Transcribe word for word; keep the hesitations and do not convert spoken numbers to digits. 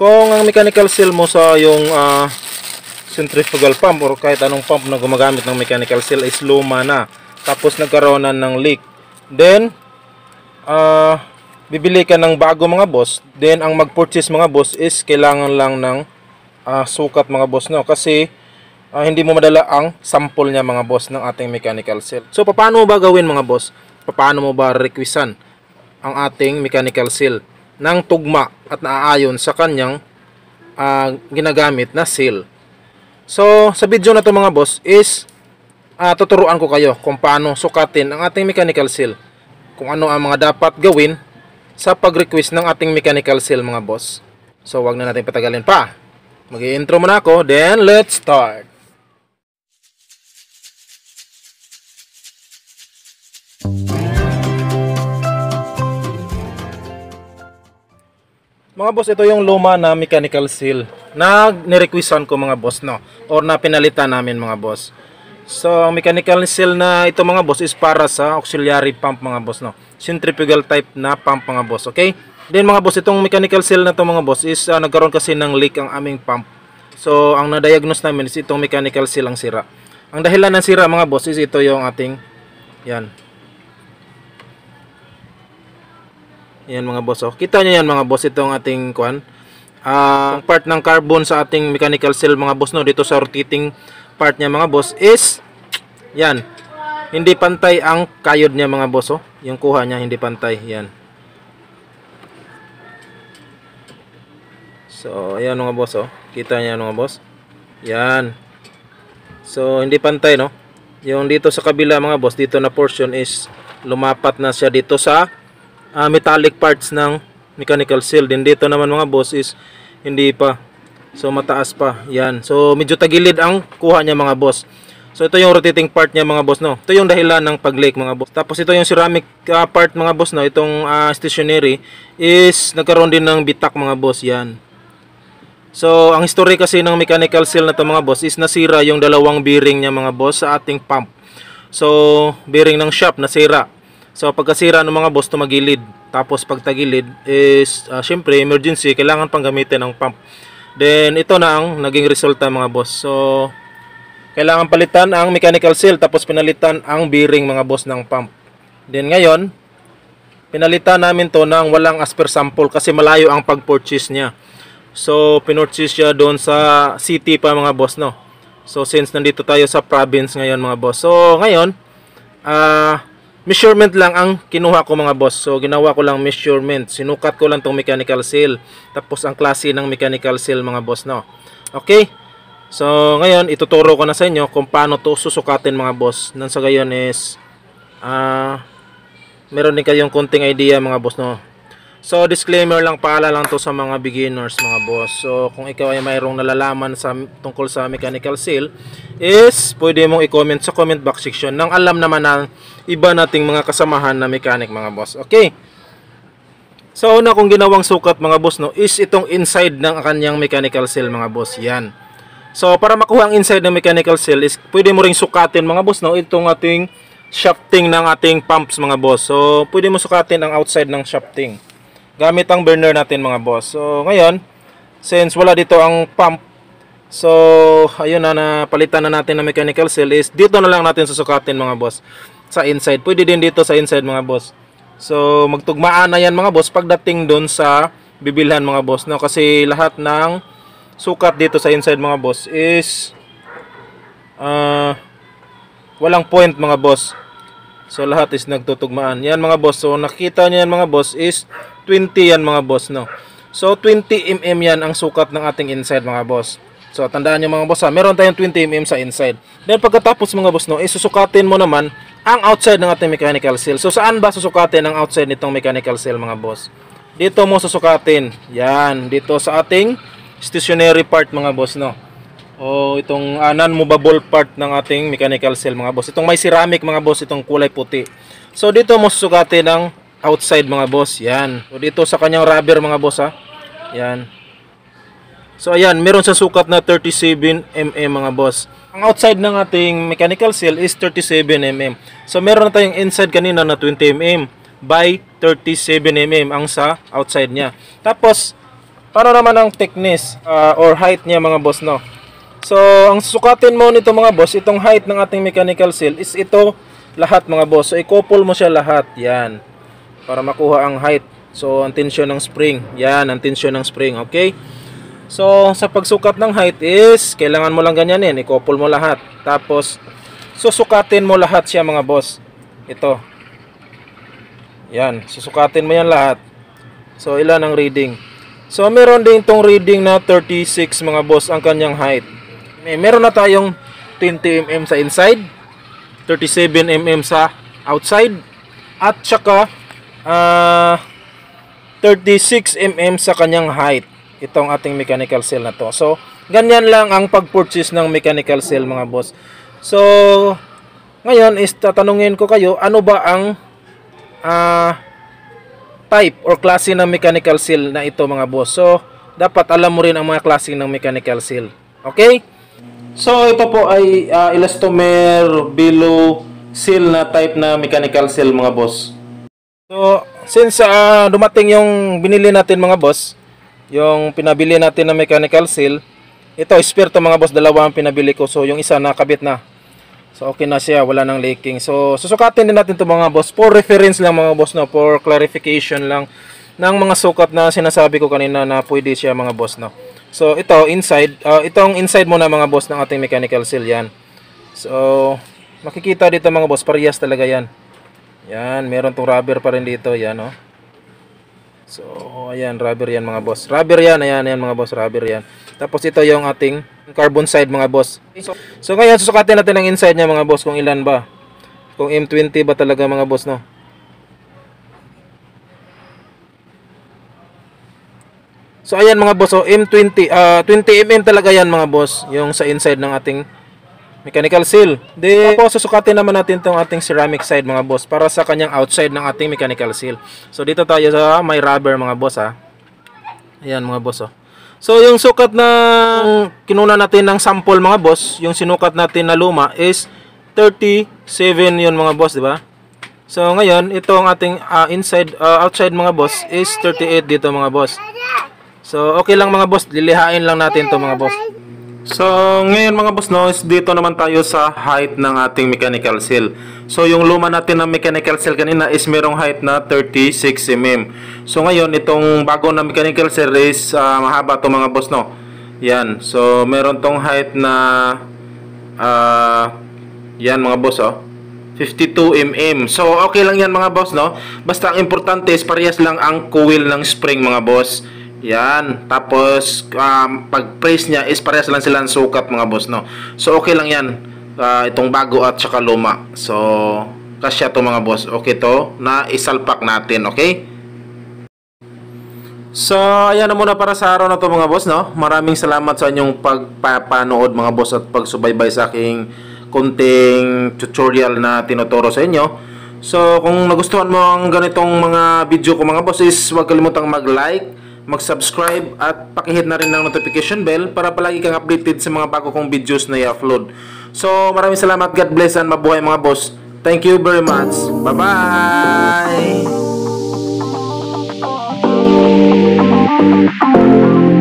Kung ang mechanical seal mo sa yung uh, centrifugal pump or kahit anong pump na gumagamit ng mechanical seal is luma na, tapos nagkaroon na ng leak, then uh, bibili ka ng bago mga boss. Then ang mag-purchase mga boss is kailangan lang ng uh, sukat mga boss, no? Kasi uh, hindi mo madala ang sample niya mga boss ng ating mechanical seal. So paano mo ba gawin mga boss? Paano mo ba requisitan ang ating mechanical seal ng tugma at naaayon sa kanyang uh, ginagamit na seal? So sa video na to mga boss is uh, tuturuan ko kayo kung paano sukatin ang ating mechanical seal, kung ano ang mga dapat gawin sa pag-request ng ating mechanical seal mga boss. So wag na natin patagalin pa, mag-i-intro muna ako, then let's start. Mga boss, ito yung luma na mechanical seal na nirequestan ko mga boss, no? Or na pinalitan namin mga boss. So, ang mechanical seal na ito mga boss is para sa auxiliary pump mga boss, no? Centrifugal type na pump mga boss, okay? Then mga boss, itong mechanical seal na to mga boss is uh, nagkaroon kasi ng leak ang aming pump. So, ang na-diagnose namin is itong mechanical seal ang sira. Ang dahilan ng sira mga boss is ito yung ating, yan. Yan mga boss, oh. Kita nyo yan mga boss, itong ating kuan, uh, part ng carbon sa ating mechanical seal mga boss, no? Dito sa rotating part niya mga boss is yan, hindi pantay ang kayod niya mga boss, oh. Yung kuha niya hindi pantay, yan. So ayan mga boss, oh. Kita nyo yan mga boss, yan. So hindi pantay, no? Yung dito sa kabila mga boss, dito na portion is lumapat na siya dito sa Uh, metallic parts ng mechanical seal. Din dito naman mga boss is hindi pa, so mataas pa yan, so medyo tagilid ang kuha niya mga boss. So ito yung rotating part niya mga boss, no? Ito yung dahilan ng pag-leak mga boss. Tapos ito yung ceramic uh, part mga boss, no? Itong uh, stationary is nagkaroon din ng bitak mga boss, yan. So ang history kasi ng mechanical seal na to mga boss is nasira yung dalawang bearing niya mga boss sa ating pump. So bearing ng shaft nasira. So pagkasira ng mga boss, tumagilid. Tapos pagtagilid is uh, syempre emergency, kailangan pang gamitin ang pump. Then ito na ang naging resulta mga boss. So kailangan palitan ang mechanical seal, tapos pinalitan ang bearing mga boss ng pump. Then ngayon pinalitan namin to ng walang as per sample kasi malayo ang pag-purchase niya. So pinurchase siya doon sa city pa mga boss, no? So since nandito tayo sa province ngayon mga boss, so ngayon ah uh, measurement lang ang kinuha ko mga boss. So ginawa ko lang measurement, sinukat ko lang tong mechanical seal, tapos ang klase ng mechanical seal mga boss, no? Okay, so ngayon ituturo ko na sa inyo kung paano to susukatin mga boss. Nang sa gayon is uh, meron din kayong konting idea mga boss, no? So disclaimer lang, pala lang to sa mga beginners mga boss. So kung ikaw ay mayroong nalalaman sa, tungkol sa mechanical seal is pwede mong i-comment sa comment box section nang alam naman na iba nating mga kasamahan na mechanic mga boss. Okay, so una kong ginawang sukat mga boss, no, is itong inside ng kanyang mechanical seal mga boss, yan. So para makuha ang inside ng mechanical seal is pwede mo ring sukatin mga boss, no, itong ating shafting ng ating pumps mga boss. So pwede mo sukatin ang outside ng shafting gamit ang burner natin mga boss. So ngayon since wala dito ang pump, so ayun na, napalitan na natin ng mechanical seal is dito na lang natin susukatin mga boss, sa inside. Pwede din dito sa inside mga boss. So magtugmaan na yan mga boss pagdating doon sa bibilhan mga boss, no? Kasi lahat ng sukat dito sa inside mga boss is uh, walang point mga boss. So lahat is nagtutugmaan. Yan mga boss. So nakita niyo yan mga boss is twenty yan mga boss, no? So twenty millimeters yan ang sukat ng ating inside mga boss. So tandaan niyo mga boss ha, meron tayong twenty millimeters sa inside. Then pagkatapos mga boss, no, isusukatin mo naman ang outside ng ating mechanical seal. So saan ba susukatin ang outside nitong mechanical seal mga boss? Dito mo susukatin. Yan, dito sa ating stationary part mga boss, no? O itong uh, non-movable part ng ating mechanical seal mga boss. Itong may ceramic mga boss, itong kulay puti. So dito mo susukatin ang outside mga boss. Yan. So dito sa kanyang rubber mga boss ha. Yan. So ayan, meron sa sukat na thirty-seven millimeters mga boss. Ang outside ng ating mechanical seal is thirty-seven millimeters. So meron na tayong inside kanina na twenty millimeters by thirty-seven millimeters ang sa outside niya. Tapos Paano naman ang thickness uh, or height niya mga boss, no? So, ang susukatin mo nito mga boss, itong height ng ating mechanical seal is ito lahat mga boss. So, i-couple mo siya lahat. Yan. Para makuha ang height. So, ang tensyon ng spring. Yan, ang tensyon ng spring. Okay? So, sa pagsukat ng height is, kailangan mo lang ganyan yan. I-couple mo lahat. Tapos, susukatin mo lahat siya mga boss. Ito. Yan. Susukatin mo yan lahat. So, ilan ang reading? So, meron din itong reading na thirty-six mga boss ang kanyang height. May meron na tayong twenty millimeters sa inside, thirty-seven millimeters sa outside, at saka uh, thirty-six millimeters sa kanyang height, itong ating mechanical seal na to. So, ganyan lang ang pag-purchase ng mechanical seal mga boss. So, ngayon is tatanungin ko kayo, ano ba ang uh, type or klase ng mechanical seal na ito mga boss. So, dapat alam mo rin ang mga klase ng mechanical seal. Okay? So, ito po ay uh, elastomer billow seal na type na mechanical seal mga boss. So, since uh, dumating yung binili natin mga boss, yung pinabili natin na mechanical seal, ito, spare to mga boss, dalawa ang pinabili ko. So, yung isa nakabit na. So, okay na siya, wala nang leaking. So, susukatin din natin ito mga boss. For reference lang mga boss, no? For clarification lang ng mga sukat na sinasabi ko kanina na pwede siya mga boss, no? So, ito, inside, uh, itong inside muna mga boss ng ating mechanical seal, yan. So, makikita dito mga boss, parehas talaga yan. Yan, meron itong rubber pa rin dito, yan, no? So, ayan, rubber yan mga boss. Rubber yan, ayan, ayan mga boss, rubber yan. Tapos ito yung ating carbon side mga boss. So, so ngayon, susukatin natin ang inside niya mga boss, kung ilan ba. Kung M twenty ba talaga mga boss, no? So, ayan mga boss, so M twenty, uh, twenty millimeters talaga yan mga boss, yung sa inside ng ating mechanical seal. De, tapos susukatin naman natin itong ating ceramic side mga boss para sa kanyang outside ng ating mechanical seal. So dito tayo sa may rubber mga boss, ha. Ayan mga boss, oh. So yung sukat na kinuna natin ng sample mga boss, yung sinukat natin na luma is thirty-seven yun mga boss, di ba? So ngayon itong ating uh, inside uh, outside mga boss is thirty-eight dito mga boss. So okay lang mga boss, lilihain lang natin to mga boss. So, ngayon mga boss, no, is dito naman tayo sa height ng ating mechanical seal. So, yung luma natin ng mechanical seal kanina is merong height na thirty-six millimeters. So, ngayon, itong bago na mechanical seal is uh, mahaba to mga boss, no. Yan. So, meron tong height na uh, yan mga boss, oh. fifty-two millimeters. So, okay lang yan mga boss, no. Basta ang importante is parehas lang ang coil ng spring mga boss. Yan, tapos um, pag press niya is parehas lang silang sukat mga boss, no. So okay lang yan, uh, itong bago at saka luma. So kasya to mga boss, okay to na isalpak natin, okay. So ayan na muna para sa araw na to mga boss, no. Maraming salamat sa inyong pagpapanood mga boss at pagsubaybay sa aking konting tutorial na tinuturo sa inyo. So kung nagustuhan mo ang ganitong mga video ko mga boss is huwag kalimutang mag-like, mag-subscribe at pakihit na rin ng notification bell para palagi kang updated sa mga bago kong videos na i-upload. So, maraming salamat. God bless and mabuhay mga boss. Thank you very much. Bye-bye!